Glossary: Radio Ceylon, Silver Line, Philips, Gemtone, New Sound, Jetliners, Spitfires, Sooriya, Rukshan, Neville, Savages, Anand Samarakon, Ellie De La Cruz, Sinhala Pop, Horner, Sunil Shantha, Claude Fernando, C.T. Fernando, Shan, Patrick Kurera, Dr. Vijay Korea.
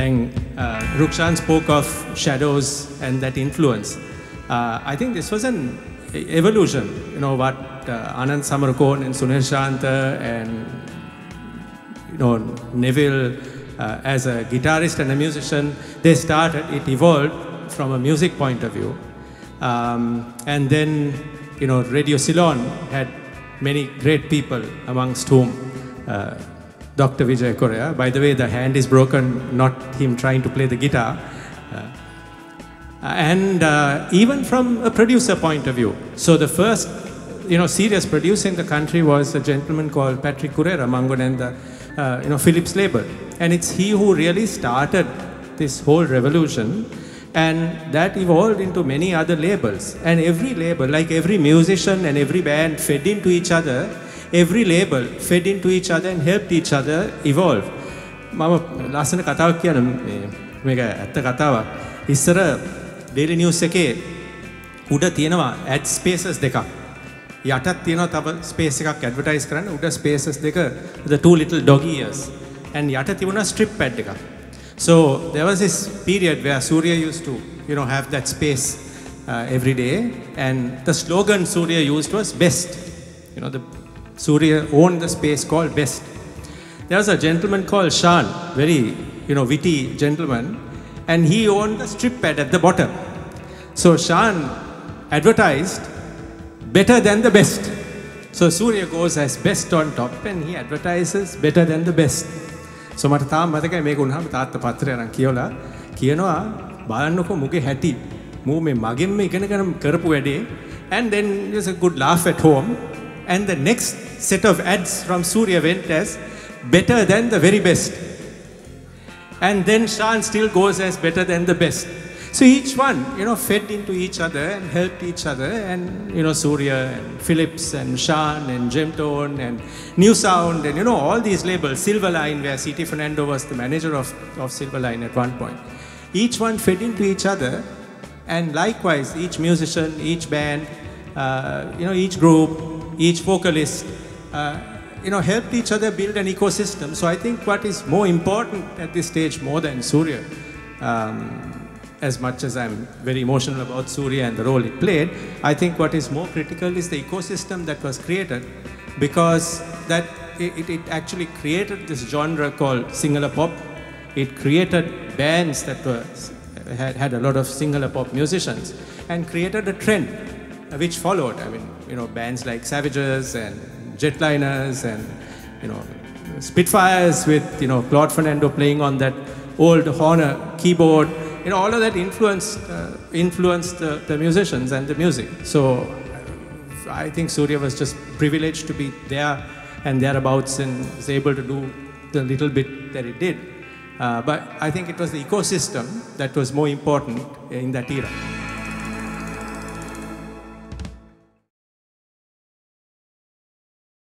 thing. Rukshan spoke of shadows and that influence. I think this was an evolution, you know, what Anand Samarakon and Sunil Shantha and, you know, Neville as a guitarist and a musician, they started, it evolved from a music point of view. And then, you know, Radio Ceylon had many great people, amongst whom Dr. Vijay Korea. By the way, the hand is broken, not him trying to play the guitar. And even from a producer point of view. So the first, you know, serious producer in the country was a gentleman called Patrick Kurera, Mangonenda, you know, Philips label. And it's he who really started this whole revolution. And that evolved into many other labels. And every label, like every musician and every band fed into each other, every label fed into each other and helped each other evolve. Mama lasana kathawa kiyanna meka atta kathawa issara daily news eke uda tiyenawa ad spaces dekak yata tiyenawa thaba space ekak advertise karanna uda spaces deka the two little doggy ears and yata tibuna strip pad ekak. So there was this period where Sooriya used to, you know, have that space every day, and the slogan Sooriya used was best. You know, the Sooriya owned the space called best. There was a gentleman called Shan, very, you know, witty gentleman, and he owned the strip pad at the bottom. So Shan advertised better than the best. So Sooriya goes as best on top and he advertises better than the best. So mata thaam mathakai meka unhama taatta pathre aran kiyola kiyanawa balannoko muge hati mu me magenme igena garam karapu wede, and then there's a good laugh at home. And the next set of ads from Sooriya went as better than the very best. And then Shan still goes as better than the best. So each one, you know, fed into each other and helped each other. And, you know, Sooriya and Philips and Shan and Gemtone and New Sound and, you know, all these labels. Silver Line, where C.T. Fernando was the manager of Silver Line at one point. Each one fed into each other. And likewise, each musician, each band, you know, each group, each vocalist, you know, helped each other build an ecosystem. So I think what is more important at this stage, more than Sooriya, as much as I'm very emotional about Sooriya and the role it played, I think what is more critical is the ecosystem that was created, because that it actually created this genre called Sinhala Pop. It created bands that were, had a lot of Sinhala Pop musicians, and created a trend which followed. I mean, you know, bands like Savages and Jetliners and, you know, Spitfires with, you know, Claude Fernando playing on that old Horner keyboard. You know, all of that influenced the musicians and the music. So I think Sooriya was just privileged to be there and thereabouts and was able to do the little bit that it did. But I think it was the ecosystem that was more important in that era.